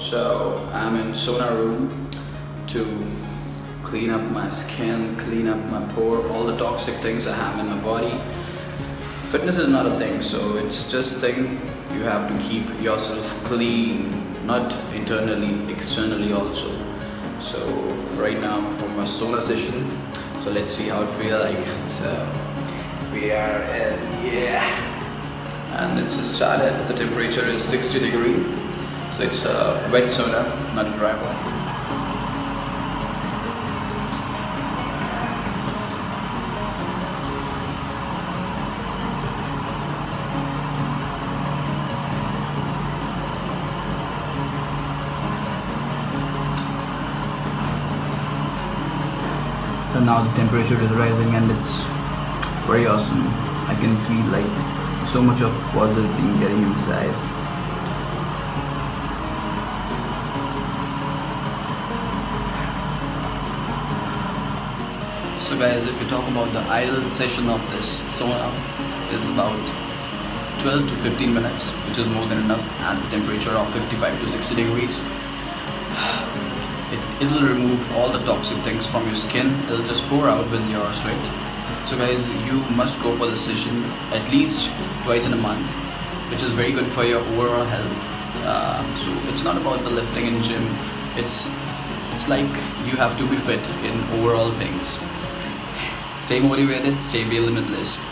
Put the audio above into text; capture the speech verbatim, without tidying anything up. So I'm in sauna room to clean up my skin, clean up my pore, all the toxic things I have in my body. Fitness is not a thing, so it's just thing you have to keep yourself clean, not internally, externally also. So right now for my sauna session, so let's see how it feels like. So we are in, yeah, and it's just started. The temperature is sixty degree, so it's a wet sauna, not a dry one. So now the temperature is rising and it's very awesome. I can feel like so much of positivity getting inside. So guys, if you talk about the ideal session of this sauna, is about twelve to fifteen minutes, which is more than enough at the temperature of fifty-five to sixty degrees. It will remove all the toxic things from your skin. It'll just pour out with your sweat. So guys, you must go for this session at least twice in a month, which is very good for your overall health. Uh, so it's not about the lifting in gym. It's it's like you have to be fit in overall things. Stay motivated, stay limitless.